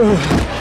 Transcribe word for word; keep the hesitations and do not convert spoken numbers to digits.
Ugh.